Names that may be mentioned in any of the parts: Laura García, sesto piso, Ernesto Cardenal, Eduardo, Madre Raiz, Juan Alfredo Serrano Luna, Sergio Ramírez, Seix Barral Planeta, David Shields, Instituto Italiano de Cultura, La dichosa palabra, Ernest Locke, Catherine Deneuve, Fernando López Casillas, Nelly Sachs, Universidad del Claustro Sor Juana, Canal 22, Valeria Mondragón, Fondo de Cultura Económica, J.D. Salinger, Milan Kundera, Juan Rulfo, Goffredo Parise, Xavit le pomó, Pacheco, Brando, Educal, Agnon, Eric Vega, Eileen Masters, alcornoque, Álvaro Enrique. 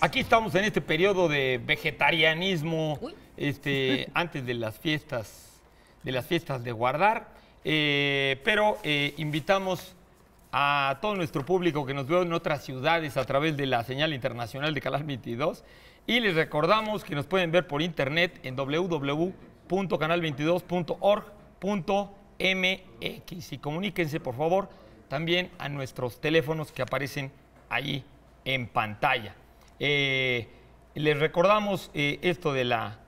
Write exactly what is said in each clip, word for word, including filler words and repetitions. Aquí estamos en este periodo de vegetarianismo, este, antes de las fiestas, de las fiestas de guardar, eh, pero eh, invitamos a todo nuestro público que nos veo en otras ciudades a través de la señal internacional de Canal veintidós y les recordamos que nos pueden ver por internet en doble u doble u doble u punto canal veintidós punto org punto m x y comuníquense por favor también a nuestros teléfonos que aparecen ahí en pantalla. Eh, les recordamos eh, esto de la,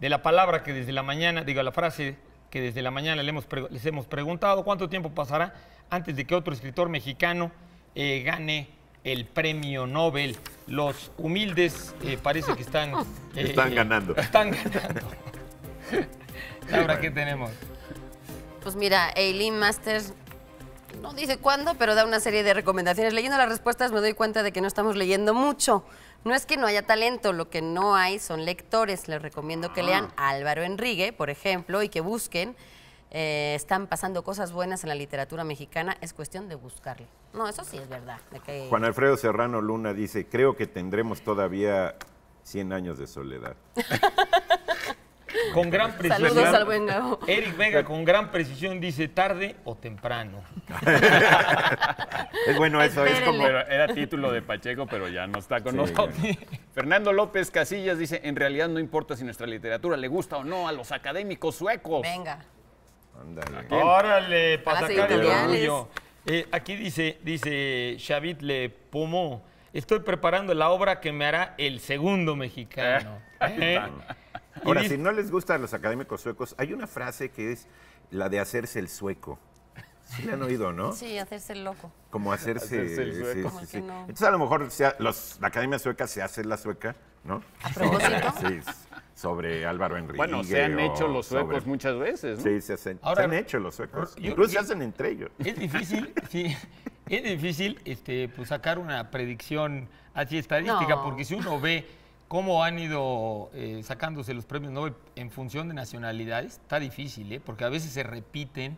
de la palabra que desde la mañana, digo, la frase que desde la mañana le hemos les hemos preguntado, ¿cuánto tiempo pasará antes de que otro escritor mexicano eh, gane el premio Nobel? Los humildes eh, parece que están... Eh, están ganando. Están ganando. Laura, ¿qué tenemos? Pues mira, Eileen Masters... no dice cuándo, pero da una serie de recomendaciones. Leyendo las respuestas me doy cuenta de que no estamos leyendo mucho. No es que no haya talento, lo que no hay son lectores. Les recomiendo que lean a Álvaro Enrique, por ejemplo, y que busquen. Eh, están pasando cosas buenas en la literatura mexicana, es cuestión de buscarle. No, eso sí es verdad. De que... Juan Alfredo Serrano Luna dice, creo que tendremos todavía cien años de soledad. Con gran precisión. Saludos al buen Gabo. Eric Vega con gran precisión dice tarde o temprano. Es bueno eso, espérenle. Es como... Pero era título de Pacheco, pero ya no está con sí, nosotros. Bueno. Fernando López Casillas dice, en realidad no importa si nuestra literatura le gusta o no a los académicos suecos. Venga. Ándale. Órale, para sacar el orgullo. Eh, aquí dice, dice Xavit le pomó, estoy preparando la obra que me hará el segundo mexicano. ¿Eh? Ahora, si no les gusta a los académicos suecos, hay una frase que es la de hacerse el sueco. Sí la han oído, ¿no? Sí, hacerse el loco. Como hacerse... hacerse el sueco. Sí, como sí, sí. No. Entonces, a lo mejor sea, los, la Academia Sueca se hace la sueca, ¿no? ¿A propósito? Sí, sobre Álvaro Enrique. Bueno, se han hecho los suecos sobre... muchas veces, ¿no? Sí, se, hacen, ahora, se han hecho los suecos. Yo, Incluso yo, se hacen entre ellos. Es difícil, sí. Es difícil este, pues, sacar una predicción así estadística, no. Porque si uno ve... ¿Cómo han ido eh, sacándose los premios Nobel en función de nacionalidades? Está difícil, ¿eh? Porque a veces se repiten,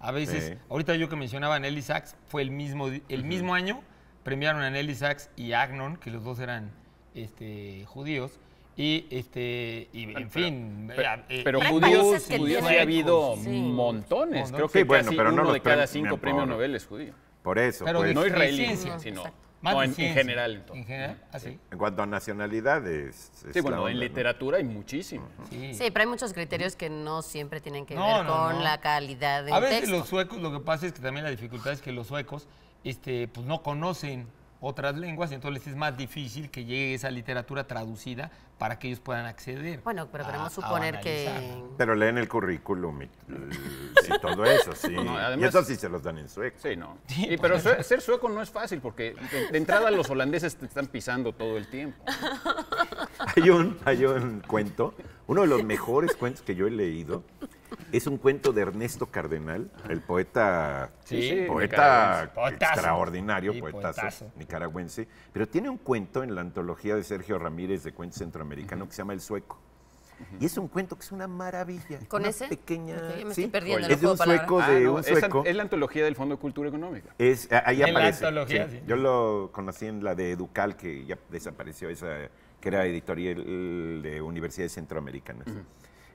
a veces... Sí. Ahorita yo que mencionaba a Nelly Sachs, fue el mismo, el uh-huh. mismo año, premiaron a Nelly Sachs y Agnon, que los dos eran este, judíos, y, este, y en pero, fin... Pero, eh, pero judíos, judíos ha habido sí. montones, creo que sí, bueno, casi pero uno no de cada cinco premios por... Nobel es judío. Por eso, pero pues. No israelí, sino... Exacto. No, en, en general, entonces. ¿En general? ¿Ah, sí? En cuanto a nacionalidades. Sí, bueno, onda, en literatura ¿no? hay muchísimo. Sí. sí, pero hay muchos criterios que no siempre tienen que no, ver no, con no. la calidad del texto. A veces texto. Los suecos, lo que pasa es que también la dificultad es que los suecos este, pues no conocen otras lenguas, entonces es más difícil que llegue esa literatura traducida para que ellos puedan acceder. Bueno, pero podemos suponer que... Pero leen el currículum y, y todo eso, sí. No, además, y eso sí se los dan en sueco. Sí, no. Sí, sí, pero su ser sueco no es fácil porque de, de entrada los holandeses te están pisando todo el tiempo. Hay un, hay un cuento, uno de los mejores cuentos que yo he leído, es un cuento de Ernesto Cardenal, el poeta, sí, poeta extraordinario, sí, poetazo, poetazo nicaragüense, pero tiene un cuento en la antología de Sergio Ramírez de cuentos centroamericanos uh-huh. que se llama El Sueco. Uh-huh. Y es un cuento que es una maravilla. ¿Con una ese? Pequeña, okay, me estoy ¿sí? perdiendo, es de un sueco, ah, de no, un sueco. Es la antología del Fondo de Cultura Económica. Es, ahí en aparece. La antología, sí. Sí. Yo lo conocí en la de Educal, que ya desapareció, esa, que era editorial de universidades centroamericanas. Uh-huh.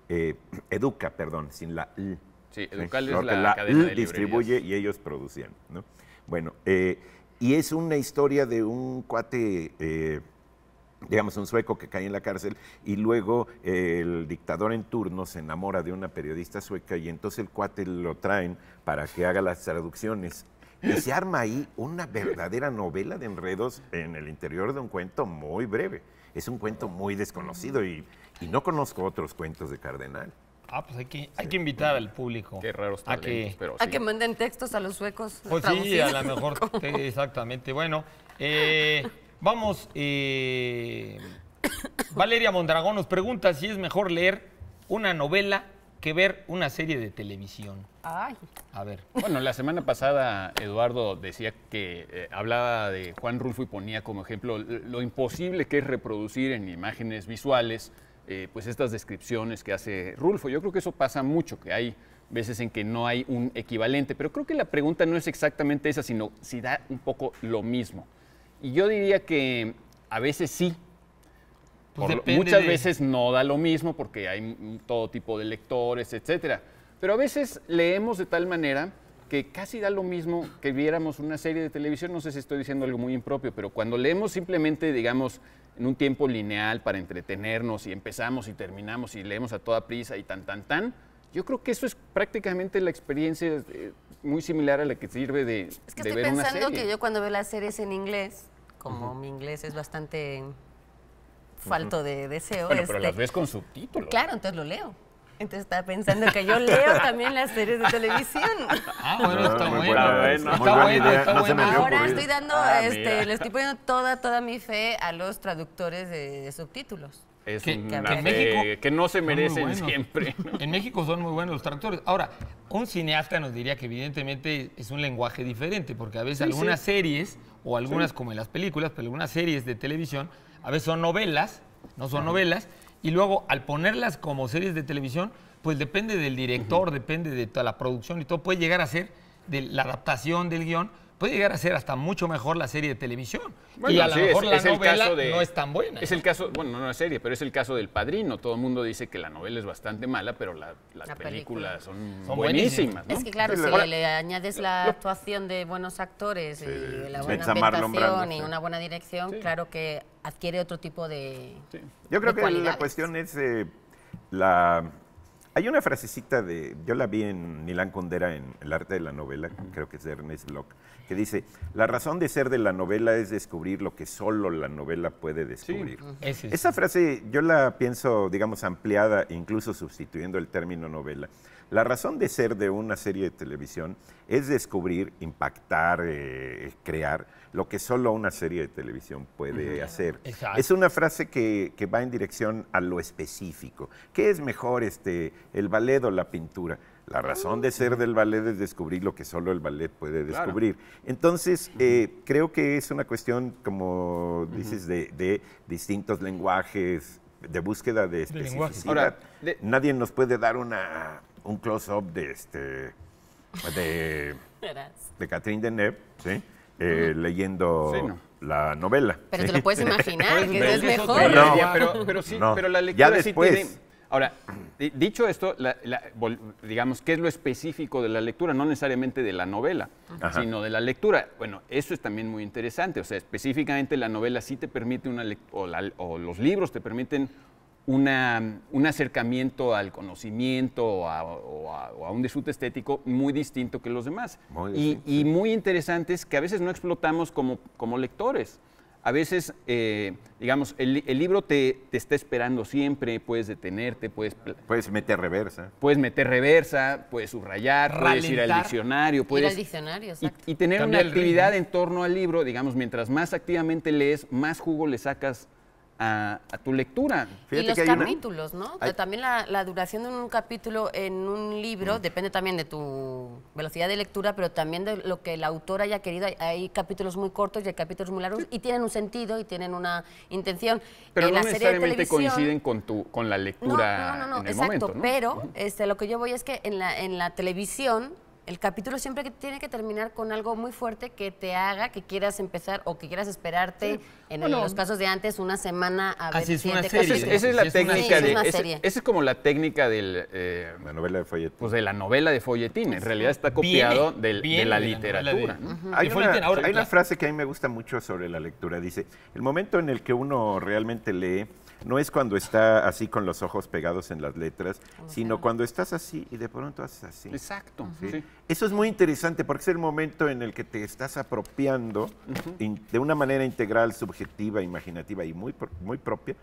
Eh, educa, perdón, sin la L. Sí, Educal es la, la cadena de distribuye y ellos producían, ¿no? Bueno, eh, y es una historia de un cuate, eh, digamos, un sueco que cae en la cárcel y luego eh, el dictador en turno se enamora de una periodista sueca y entonces el cuate lo traen para que haga las traducciones. Y se arma ahí una verdadera novela de enredos en el interior de un cuento muy breve. Es un cuento muy desconocido y, y no conozco otros cuentos de Cardenal. Ah, pues hay que, hay sí. que invitar al público. Qué raros talentos, pero sí. A que manden textos a los suecos. Pues traducidos. Sí, a lo mejor, te, exactamente. Bueno, eh, vamos, eh, Valeria Mondragón nos pregunta si es mejor leer una novela que ver una serie de televisión. Ay. A ver. Bueno, la semana pasada Eduardo decía que eh, hablaba de Juan Rulfo y ponía como ejemplo lo imposible que es reproducir en imágenes visuales eh, pues estas descripciones que hace Rulfo. Yo creo que eso pasa mucho, que hay veces en que no hay un equivalente, pero creo que la pregunta no es exactamente esa, sino si da un poco lo mismo. Y yo diría que a veces sí. Pues por, muchas de... veces no da lo mismo porque hay todo tipo de lectores, etcétera. Pero a veces leemos de tal manera que casi da lo mismo que viéramos una serie de televisión. No sé si estoy diciendo algo muy impropio, pero cuando leemos simplemente, digamos, en un tiempo lineal para entretenernos y empezamos y terminamos y leemos a toda prisa y tan, tan, tan, yo creo que eso es prácticamente la experiencia eh, muy similar a la que sirve de, es que de ver una serie. Estoy pensando que yo cuando veo las series en inglés, como uh-huh. mi inglés es bastante... falto de deseo. Bueno, pero este... las ves con subtítulos. Claro, entonces lo leo. Entonces estaba pensando que yo leo también las series de televisión. Ah, bueno, no, está muy bueno. bueno. Está bueno, idea. está no bueno. Ahora estoy dando, ah, este, le estoy poniendo toda, toda mi fe a los traductores de, de subtítulos. Es que, una que, en México, que no se merecen bueno. siempre. ¿No? En México son muy buenos los traductores. Ahora, un cineasta nos diría que evidentemente es un lenguaje diferente, porque a veces sí, algunas sí. series, o algunas sí. como en las películas, pero algunas series de televisión, a veces son novelas, no son Ajá. novelas, y luego al ponerlas como series de televisión, pues depende del director, uh-huh. depende de toda la producción y todo, puede llegar a ser de la adaptación del guión, puede llegar a ser hasta mucho mejor la serie de televisión. Bueno, y a sí, lo mejor es, la es novela de, no es tan buena. Es el caso, bueno, no es serie, pero es el caso del Padrino. Todo el mundo dice que la novela es bastante mala, pero la, las la películas película. son, son buenísimas. buenísimas ¿no? Es que claro, sí, si la, le añades la, la actuación de buenos actores sí, y la buena ambientación Brando, y sí. una buena dirección, sí. claro que adquiere otro tipo de sí. Yo creo de que cualidades. La cuestión es eh, la... Hay una frasecita de, yo la vi en Milan Kundera en El arte de la novela, creo que es de Ernest Locke, que dice, la razón de ser de la novela es descubrir lo que solo la novela puede descubrir. Sí, es, es. Esa frase yo la pienso, digamos, ampliada, incluso sustituyendo el término novela. La razón de ser de una serie de televisión es descubrir, impactar, eh, crear lo que solo una serie de televisión puede uh-huh. hacer. Exacto. Es una frase que, que va en dirección a lo específico. ¿Qué es mejor, este, el ballet o la pintura? La razón de ser del ballet es descubrir lo que solo el ballet puede descubrir. Claro. Entonces, eh, uh-huh. creo que es una cuestión, como dices, uh-huh. de, de distintos lenguajes, de búsqueda de especificidad. Ahora, de... Nadie nos puede dar una, un close-up de, este, de, de Catherine Deneuve, ¿sí? Eh, uh-huh. leyendo sí, no. la novela. Pero ¿sí? te lo puedes imaginar, que no es mejor. No, pero, pero sí, no. pero la lectura ya después. Sí tiene... Ahora, dicho esto, la, la, digamos, ¿qué es lo específico de la lectura? No necesariamente de la novela, Ajá. sino de la lectura. Bueno, eso es también muy interesante. O sea, específicamente la novela sí te permite una o, la, o los libros te permiten una, un acercamiento al conocimiento o a, o, a, o a un disfrute estético muy distinto que los demás. Muy y, y muy interesantes que a veces no explotamos como, como lectores. A veces, eh, digamos, el, el libro te, te está esperando siempre, puedes detenerte, puedes... Puedes meter reversa. Puedes meter reversa, puedes subrayar, Ralentar, puedes ir al diccionario. Puedes, ir al diccionario, exacto. Y, y tener Cambia una actividad ritmo. En torno al libro, digamos, mientras más activamente lees, más jugo le sacas a, a tu lectura. Fíjate y los que capítulos, una... ¿no? Hay... También la, la duración de un capítulo en un libro mm. depende también de tu velocidad de lectura, pero también de lo que el autor haya querido. Hay, hay capítulos muy cortos y hay capítulos muy largos sí. y tienen un sentido y tienen una intención. Pero en no la necesariamente serie de coinciden con tu con la lectura. No, no, no, no en el exacto. Momento, ¿no? Pero este, lo que yo voy es que en la, en la televisión el capítulo siempre que tiene que terminar con algo muy fuerte que te haga que quieras empezar o que quieras esperarte, sí. en bueno, el, los casos de antes, una semana a ver si te casos. Esa es, es la técnica de, es, esa es como la técnica del, eh, la novela de folletín. Pues de la novela de folletín. En realidad está copiado viene, del, viene de la literatura. De, ¿no? uh-huh. Hay, una, ahora, hay una frase que a mí me gusta mucho sobre la lectura. Dice, el momento en el que uno realmente lee no es cuando está así con los ojos pegados en las letras, sino cuando estás así y de pronto haces así. Exacto. ¿Sí? Sí. Eso es muy interesante porque es el momento en el que te estás apropiando uh-huh. in, de una manera integral, subjetiva, imaginativa y muy, muy propia,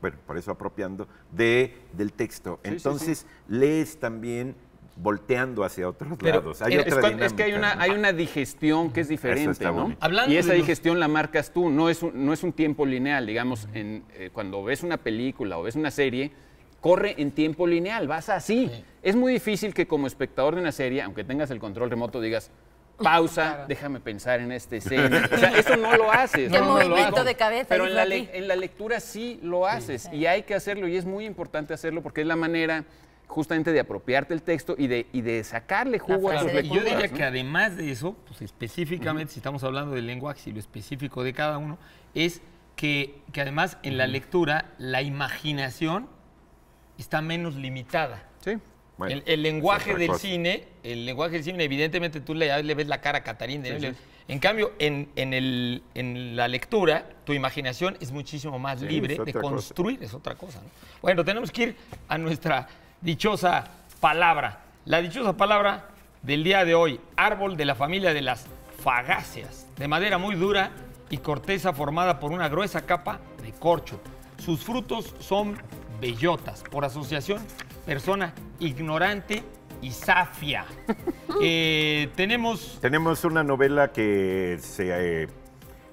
bueno, por eso apropiando, de, del texto. Sí, Entonces sí, sí. lees también volteando hacia otros Pero lados. Hay es, otra dinámica, es que hay una, ¿no? hay una digestión que es diferente, ¿no? Y esa digestión la marcas tú, no es un, no es un tiempo lineal, digamos, en, eh, cuando ves una película o ves una serie, corre en tiempo lineal, vas así. Sí. Es muy difícil que como espectador de una serie, aunque tengas el control remoto, digas, pausa, claro, déjame pensar en esta escena. O sea, eso no lo haces. No, el no movimiento lo de cabeza. Pero en la, en la lectura sí lo haces, sí, sí, y hay que hacerlo, y es muy importante hacerlo porque es la manera justamente de apropiarte el texto y de, y de sacarle jugo a tus lecturas. Yo diría, ¿no?, que además de eso, pues específicamente, uh-huh, si estamos hablando del lenguaje y lo específico de cada uno, es que, que además en la lectura la imaginación está menos limitada. Sí. Bueno, el, el lenguaje del cine, el lenguaje del cine, evidentemente tú le, le ves la cara a Catherine Deneuve. Sí, sí. En cambio, en, en, el, en la lectura, tu imaginación es muchísimo más sí, libre de construir, cosa. es otra cosa, ¿no? Bueno, tenemos que ir a nuestra dichosa palabra. La dichosa palabra del día de hoy, árbol de la familia de las fagáceas, de madera muy dura y corteza formada por una gruesa capa de corcho. Sus frutos son bellotas, por asociación, persona ignorante y zafia. eh, tenemos... Tenemos una novela que se, eh,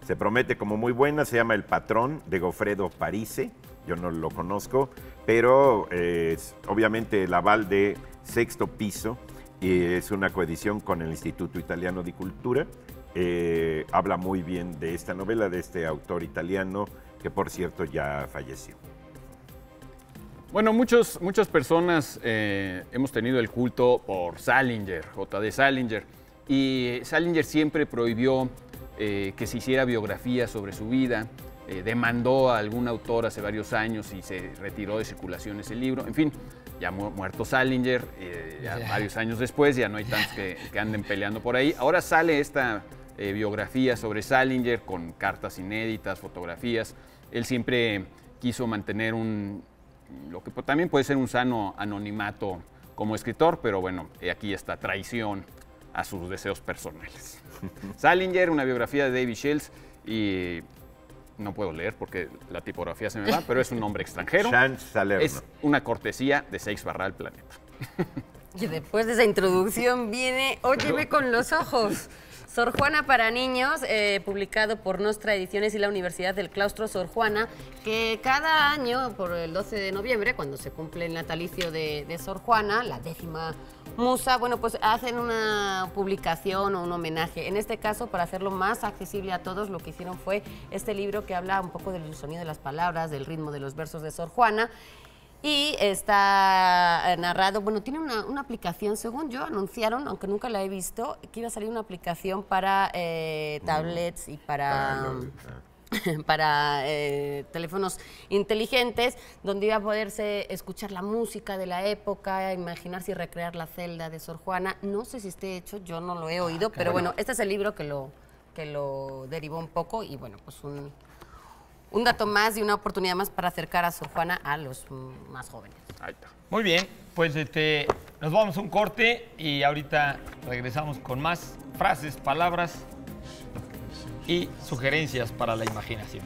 se promete como muy buena, se llama El Patrón, de Goffredo Parise. Yo no lo conozco, pero eh, obviamente el aval de Sexto Piso, y es una coedición con el Instituto Italiano de Cultura. Eh, habla muy bien de esta novela, de este autor italiano, que por cierto ya falleció. Bueno, muchos, muchas personas eh, hemos tenido el culto por Salinger, J D Salinger, y Salinger siempre prohibió eh, que se hiciera biografía sobre su vida, eh, demandó a algún autor hace varios años y se retiró de circulación ese libro, en fin, ya mu muerto Salinger, eh, ya varios años después, ya no hay tantos que, que anden peleando por ahí. Ahora sale esta eh, biografía sobre Salinger con cartas inéditas, fotografías. Él siempre quiso mantener un... lo que también puede ser un sano anonimato como escritor, pero bueno, aquí está traición a sus deseos personales. Salinger, una biografía de David Shields, y no puedo leer porque la tipografía se me va, pero es un nombre extranjero. Es una cortesía de Seix Barral Planeta. Y después de esa introducción viene Óyeme con los ojos. Sor Juana para niños, eh, publicado por Nostra Ediciones y la Universidad del Claustro Sor Juana, que cada año, por el doce de noviembre, cuando se cumple el natalicio de, de Sor Juana, la décima musa, bueno, pues hacen una publicación o un homenaje. En este caso, para hacerlo más accesible a todos, lo que hicieron fue este libro que habla un poco del sonido de las palabras, del ritmo de los versos de Sor Juana. Y está narrado, bueno, tiene una, una aplicación, según yo, anunciaron, aunque nunca la he visto, que iba a salir una aplicación para eh, tablets y para, para eh, teléfonos inteligentes, donde iba a poderse escuchar la música de la época, imaginarse y recrear la celda de Sor Juana. No sé si esté hecho, yo no lo he oído, ah, pero bueno, este es el libro que lo, que lo derivó un poco y bueno, pues un... un dato más y una oportunidad más para acercar a Sor Juana a los más jóvenes. Ahí está. Muy bien, pues este, nos vamos a un corte y ahorita regresamos con más frases, palabras y sugerencias para la imaginación.